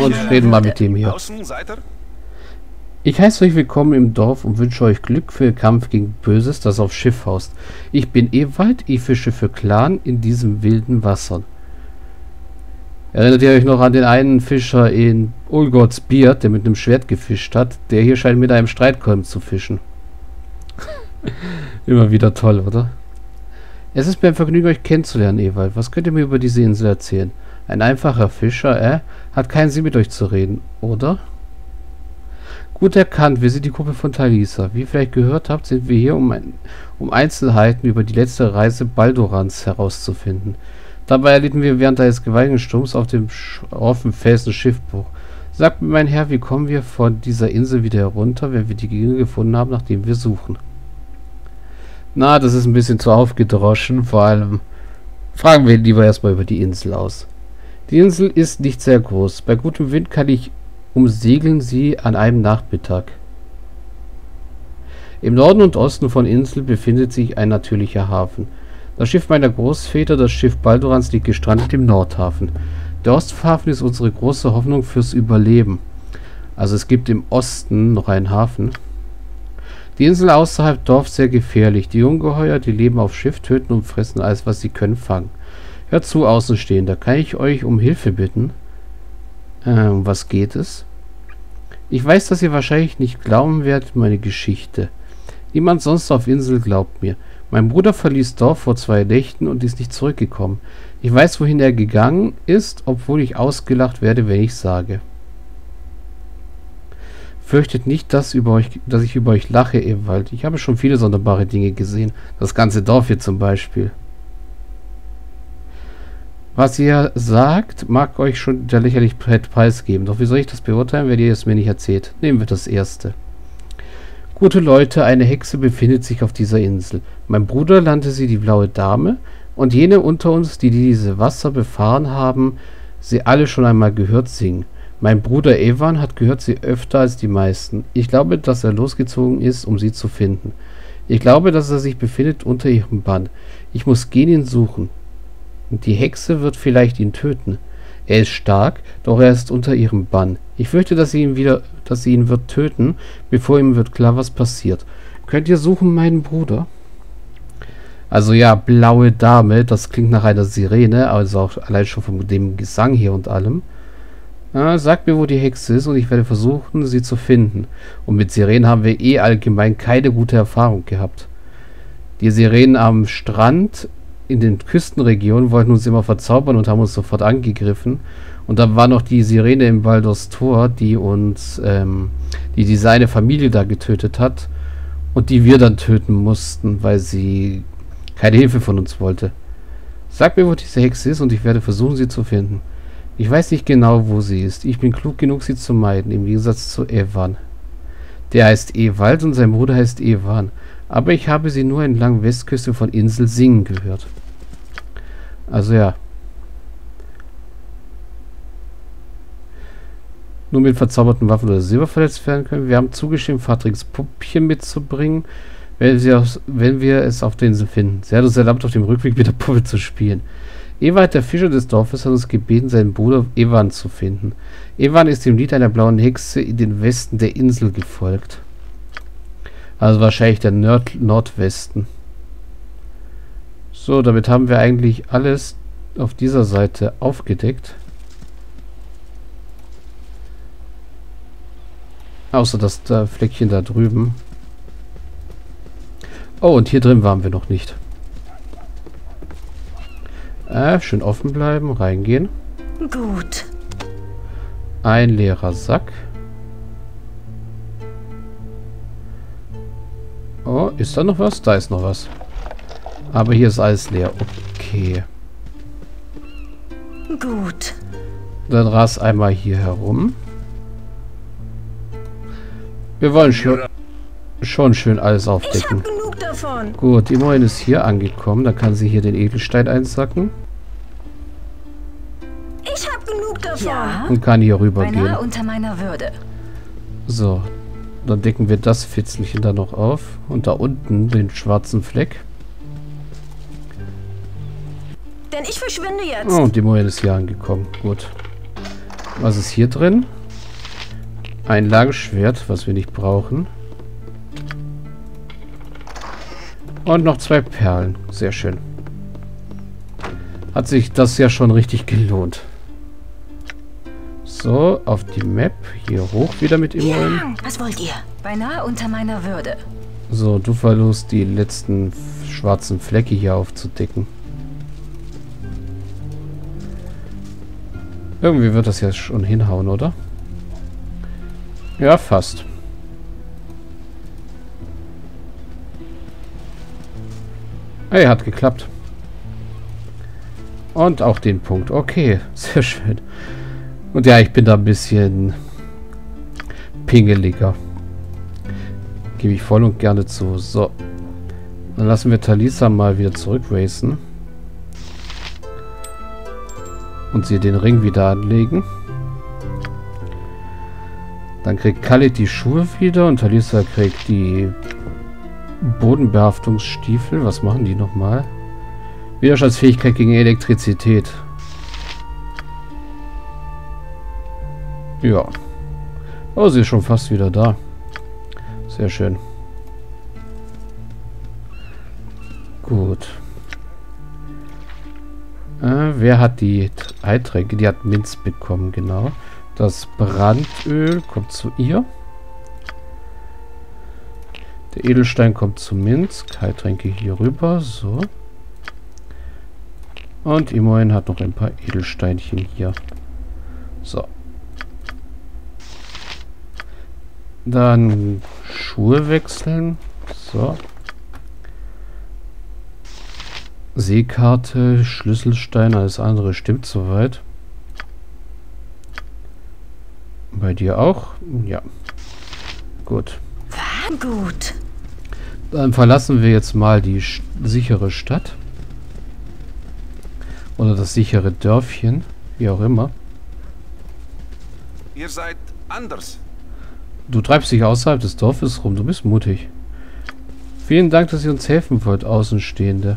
Und reden mal mit dem hier. Ich heiße euch willkommen im Dorf und wünsche euch Glück für den Kampf gegen Böses, das auf Schiff haust. Ich bin Ewald, ich fische für Clan in diesem wilden Wassern. Erinnert ihr euch noch an den einen Fischer in Olgods Bier, der mit einem Schwert gefischt hat? Der hier scheint mit einem Streitkolben zu fischen. Immer wieder toll, oder? Es ist mir ein Vergnügen, euch kennenzulernen, Ewald. Was könnt ihr mir über diese Insel erzählen? Ein einfacher Fischer, hat keinen Sinn, mit euch zu reden, oder? Gut erkannt, wir sind die Gruppe von Thalisa. Wie ihr vielleicht gehört habt, sind wir hier, um Einzelheiten über die letzte Reise Baldurans herauszufinden. Dabei erlitten wir während eines gewaltigen Sturms auf dem offenen Felsen Schiffbruch. Sagt mir, mein Herr, wie kommen wir von dieser Insel wieder herunter, wenn wir die Gegend gefunden haben, nach dem wir suchen? Na, das ist ein bisschen zu aufgedroschen, vor allem fragen wir lieber erstmal über die Insel aus. Die Insel ist nicht sehr groß. Bei gutem Wind kann ich umsegeln sie an einem Nachmittag. Im Norden und Osten von Insel befindet sich ein natürlicher Hafen. Das Schiff meiner Großväter, das Schiff Baldurans, liegt gestrandet im Nordhafen. Der Osthafen ist unsere große Hoffnung fürs Überleben. Also es gibt im Osten noch einen Hafen. Die Insel außerhalb Dorf sehr gefährlich. Die Ungeheuer, die leben auf Schiff, töten und fressen alles, was sie können, fangen. Hört zu, Außenstehender, kann ich euch um Hilfe bitten? Was geht es? Ich weiß, dass ihr wahrscheinlich nicht glauben werdet, meine Geschichte. Niemand sonst auf Insel glaubt mir. Mein Bruder verließ Dorf vor 2 Nächten und ist nicht zurückgekommen. Ich weiß, wohin er gegangen ist, obwohl ich ausgelacht werde, wenn ich sage. Fürchtet nicht, dass ich über euch lache, Ewald. Ich habe schon viele sonderbare Dinge gesehen. Das ganze Dorf hier zum Beispiel. Was ihr sagt, mag euch schon der Lächerlichkeit preisgeben. Doch wie soll ich das beurteilen, wenn ihr es mir nicht erzählt? Nehmen wir das Erste. Gute Leute, eine Hexe befindet sich auf dieser Insel. Mein Bruder nannte sie die blaue Dame und jene unter uns, die diese Wasser befahren haben, sie alle schon einmal gehört singen. Mein Bruder Ewan hat gehört sie öfter als die meisten. Ich glaube, dass er losgezogen ist, um sie zu finden. Ich glaube, dass er sich befindet unter ihrem Bann. Ich muss gehen, ihn suchen. Die Hexe wird vielleicht ihn töten. Er ist stark, doch er ist unter ihrem Bann. Ich fürchte, dass sie ihn wird töten, bevor ihm wird klar, was passiert. Könnt ihr suchen, meinen Bruder? Also ja, blaue Dame, das klingt nach einer Sirene, also auch allein schon von dem Gesang hier und allem. Sagt mir, wo die Hexe ist und ich werde versuchen, sie zu finden. Und mit Sirenen haben wir allgemein keine gute Erfahrung gehabt. Die Sirenen am Strand in den Küstenregionen wollten uns immer verzaubern und haben uns sofort angegriffen. Und dann war noch die Sirene im Baldurs Tor, die uns, die seine Familie da getötet hat und die wir dann töten mussten, weil sie keine Hilfe von uns wollte. Sag mir, wo diese Hexe ist und ich werde versuchen, sie zu finden. Ich weiß nicht genau, wo sie ist. Ich bin klug genug, sie zu meiden, im Gegensatz zu Ewan. Der heißt Ewald und sein Bruder heißt Ewan. Aber ich habe sie nur entlang Westküste von Insel singen gehört. Also ja. Nur mit verzauberten Waffen oder Silber verletzt werden können. Wir haben zugestimmt, Fatrix Puppchen mitzubringen, wenn wir es auf der Insel finden. Sie hat uns erlaubt, auf dem Rückweg mit der Puppe zu spielen. Ewald, der Fischer des Dorfes, hat uns gebeten, seinen Bruder Ewan zu finden. Ewan ist dem Lied einer blauen Hexe in den Westen der Insel gefolgt. Also wahrscheinlich der Nordwesten. So, damit haben wir eigentlich alles auf dieser Seite aufgedeckt. Außer das da Fleckchen da drüben. Oh, und hier drin waren wir noch nicht. Schön offen bleiben, reingehen. Gut. Ein leerer Sack. Oh, ist da noch was? Da ist noch was. Aber hier ist alles leer. Okay. Gut. Dann ras einmal hier herum. Wir wollen schon schön alles aufdecken. Ich hab genug davon. Gut, Imoen ist hier angekommen. Da kann sie hier den Edelstein einsacken. Ich hab genug davon. Ja. Und kann hier rüber gehen. Unter meiner Würde. So. Dann decken wir das Fitzelchen da noch auf. Und da unten den schwarzen Fleck. Denn ich verschwinde jetzt. Oh, und Imoen ist hier angekommen. Gut. Was ist hier drin? Ein Lageschwert, was wir nicht brauchen. Und noch 2 Perlen. Sehr schön. Hat sich das ja schon richtig gelohnt. So, auf die Map. Hier hoch wieder mit Imoen. Ja, was wollt ihr? Beinahe unter meiner Würde. So, du verlust die letzten schwarzen Flecke hier aufzudecken. Irgendwie wird das ja schon hinhauen, oder? Ja, fast. Hey, hat geklappt. Und auch den Punkt. Okay, sehr schön. Und ja, ich bin da ein bisschen pingeliger. Gebe ich voll und gerne zu. So. Dann lassen wir Thalisa mal wieder zurückracen. Und sie den Ring wieder anlegen. Dann kriegt Khalid die Schuhe wieder und Thalisa kriegt die Bodenbehaftungsstiefel. Was machen die nochmal? Widerstandsfähigkeit gegen Elektrizität. Ja. Oh, sie ist schon fast wieder da. Sehr schön. Gut. Wer hat die Heiltränke? Die hat Minsk bekommen, genau. Das Brandöl kommt zu ihr. Der Edelstein kommt zu Minsk. Heiltränke hier rüber. So. Und Imoen hat noch ein paar Edelsteinchen hier. So. Dann Schuhe wechseln. So. Seekarte, Schlüsselstein, alles andere stimmt soweit. Bei dir auch? Ja. Gut. Gut. Dann verlassen wir jetzt mal die sichere Stadt. Oder das sichere Dörfchen. Wie auch immer. Ihr seid anders. Du treibst dich außerhalb des Dorfes rum. Du bist mutig. Vielen Dank, dass ihr uns helfen wollt, Außenstehende.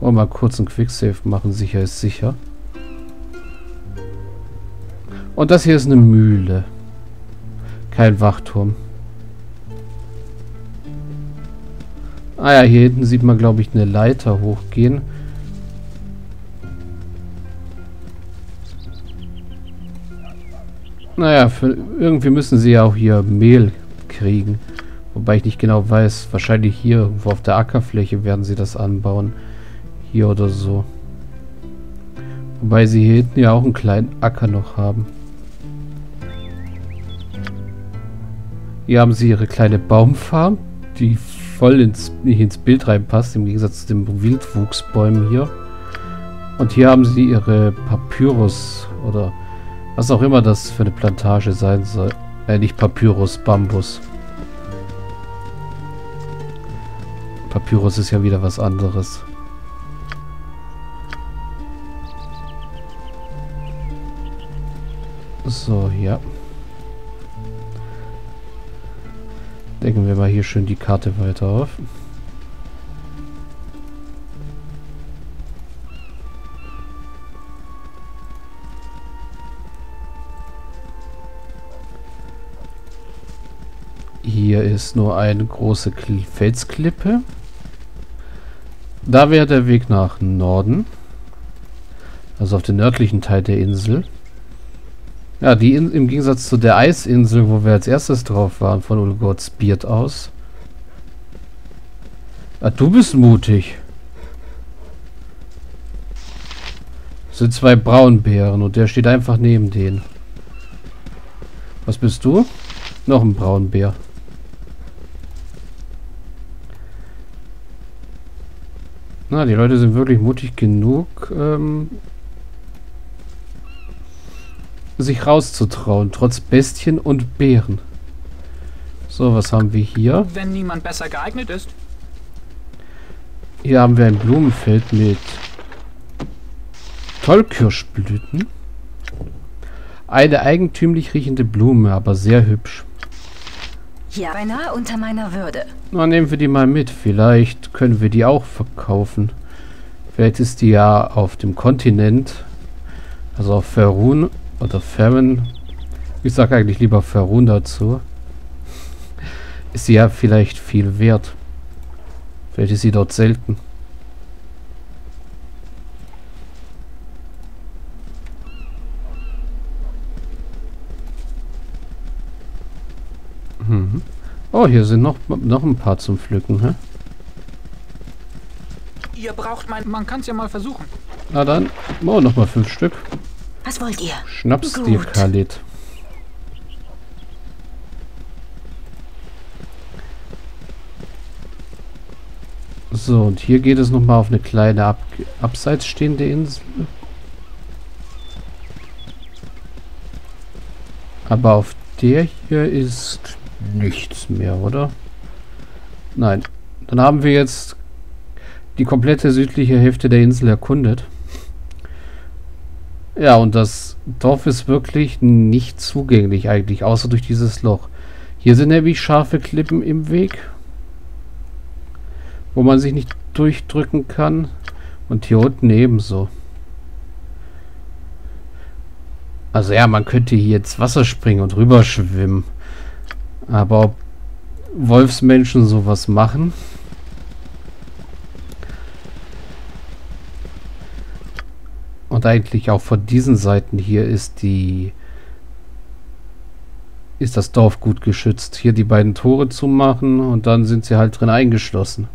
Wollen wir mal kurz einen Quicksave machen. Sicher ist sicher. Und das hier ist eine Mühle. Kein Wachturm. Ah ja, hier hinten sieht man, glaube ich, eine Leiter hochgehen. Naja, irgendwie müssen sie ja auch hier Mehl kriegen. Wobei ich nicht genau weiß. Wahrscheinlich hier irgendwo auf der Ackerfläche werden sie das anbauen. Hier oder so. Wobei sie hier hinten ja auch einen kleinen Acker noch haben. Hier haben sie ihre kleine Baumfarm, die voll nicht ins Bild reinpasst, im Gegensatz zu den Wildwuchsbäumen hier. Und hier haben sie ihre Papyrus oder was auch immer das für eine Plantage sein soll. Nicht Papyrus, Bambus. Papyrus ist ja wieder was anderes. So, ja. Decken wir mal hier schön die Karte weiter auf. Hier ist nur eine große Felsklippe. Da wäre der Weg nach Norden. Also auf den nördlichen Teil der Insel. Ja, die im Gegensatz zu der Eisinsel, wo wir als erstes drauf waren, von Olgods Bier aus. Ah, du bist mutig. Das sind 2 Braunbären und der steht einfach neben denen. Was bist du? Noch ein Braunbär. Na, die Leute sind wirklich mutig genug, sich rauszutrauen, trotz Bestien und Bären. So, was haben wir hier? Wenn niemand besser geeignet ist. Hier haben wir ein Blumenfeld mit Tollkirschblüten. Eine eigentümlich riechende Blume, aber sehr hübsch. Ja, beinahe unter meiner Würde. Na, nehmen wir die mal mit. Vielleicht können wir die auch verkaufen. Vielleicht ist die ja auf dem Kontinent, also auf Verun, Oder Farron. Ich sage eigentlich lieber Farron dazu. Ist sie ja vielleicht viel wert. Vielleicht ist sie dort selten. Mhm. Oh, hier sind noch ein paar zum Pflücken, hä? Ihr braucht man kann es ja mal versuchen. Na dann, oh, nochmal 5 Stück. Was wollt ihr? Schnapp's dir, Khalid. So, und hier geht es nochmal auf eine kleine abseits stehende Insel. Aber auf der hier ist nichts mehr, oder? Nein. Dann haben wir jetzt die komplette südliche Hälfte der Insel erkundet. Ja, und das Dorf ist wirklich nicht zugänglich eigentlich, außer durch dieses Loch. Hier sind nämlich scharfe Klippen im Weg, wo man sich nicht durchdrücken kann. Und hier unten ebenso. Also ja, man könnte hier ins Wasser springen und rüberschwimmen. Aber ob Wolfsmenschen sowas machen? Und eigentlich auch von diesen Seiten hier ist das Dorf gut geschützt. Hier die beiden Tore zu machen und dann sind sie halt drin eingeschlossen.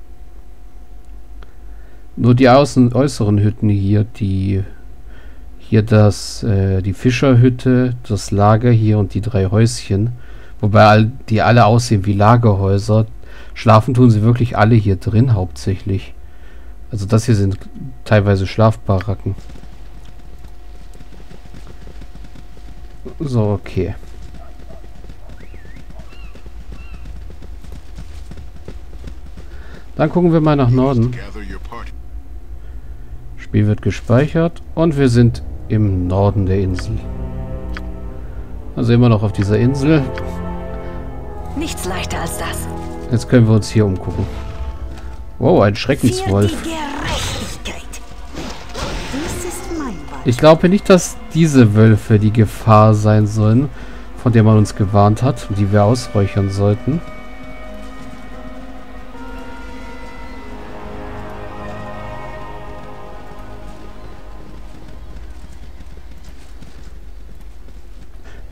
Nur die äußeren Hütten hier, die Fischerhütte, das Lager hier und die 3 Häuschen, wobei die alle aussehen wie Lagerhäuser. Schlafen tun sie wirklich alle hier drin hauptsächlich. Also das hier sind teilweise Schlafbaracken. So, okay. Dann gucken wir mal nach Norden. Spiel wird gespeichert und wir sind im Norden der Insel. Also immer noch auf dieser Insel. Nichts leichter als das. Jetzt können wir uns hier umgucken. Wow, ein Schreckenswolf. Ich glaube nicht, dass diese Wölfe die Gefahr sein sollen, von der man uns gewarnt hat und die wir ausräuchern sollten.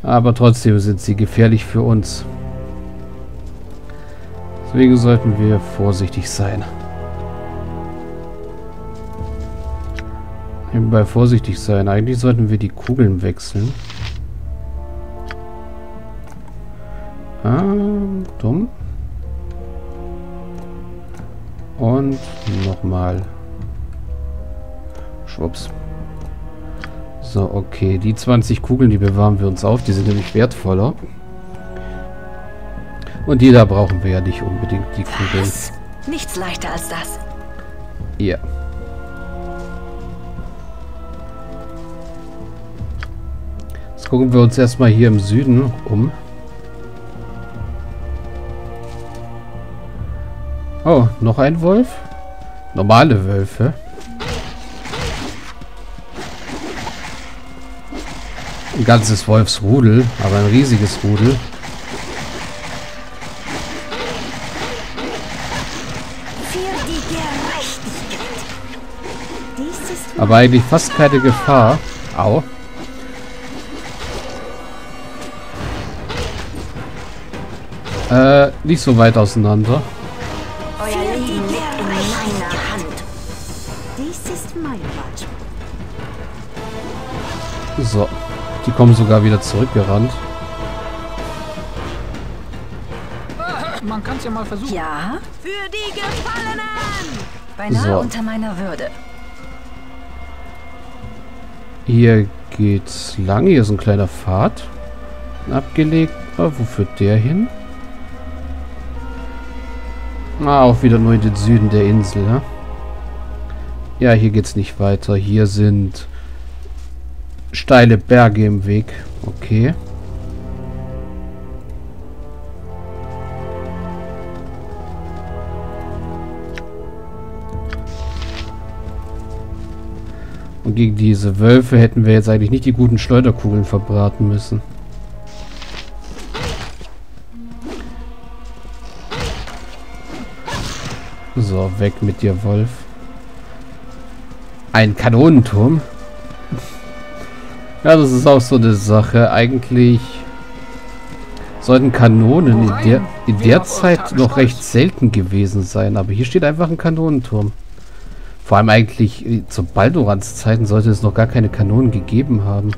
Aber trotzdem sind sie gefährlich für uns. Deswegen sollten wir vorsichtig sein. Nebenbei vorsichtig sein. Eigentlich sollten wir die Kugeln wechseln. Ah, dumm. Und nochmal. Schwupps. So, okay. Die 20 Kugeln, die bewahren wir uns auf. Die sind nämlich wertvoller. Und die da brauchen wir ja nicht unbedingt, die Kugeln. Nichts leichter als das. Ja. Gucken wir uns erstmal hier im Süden um. Oh, noch ein Wolf? Normale Wölfe. Ein ganzes Wolfsrudel, aber ein riesiges Rudel. Aber eigentlich fast keine Gefahr. Au. Nicht so weit auseinander. So, die kommen sogar wieder zurückgerannt. Man kann's ja mal versuchen. Ja. Für die Gefallenen. Beinahe unter meiner Würde. Hier geht's lang. Hier ist ein kleiner Pfad abgelegt. Wo führt der hin? Ah, auch wieder nur in den Süden der Insel, ne? Ja, hier geht's nicht weiter. Hier sind steile Berge im Weg. Okay. Und gegen diese Wölfe hätten wir jetzt eigentlich nicht die guten Schleuderkugeln verbraten müssen. So, weg mit dir, Wolf. Ein Kanonenturm? Ja, das ist auch so eine Sache. Eigentlich sollten Kanonen in der Zeit noch recht selten gewesen sein. Aber hier steht einfach ein Kanonenturm. Vor allem eigentlich zu Baldurans Zeiten sollte es noch gar keine Kanonen gegeben haben.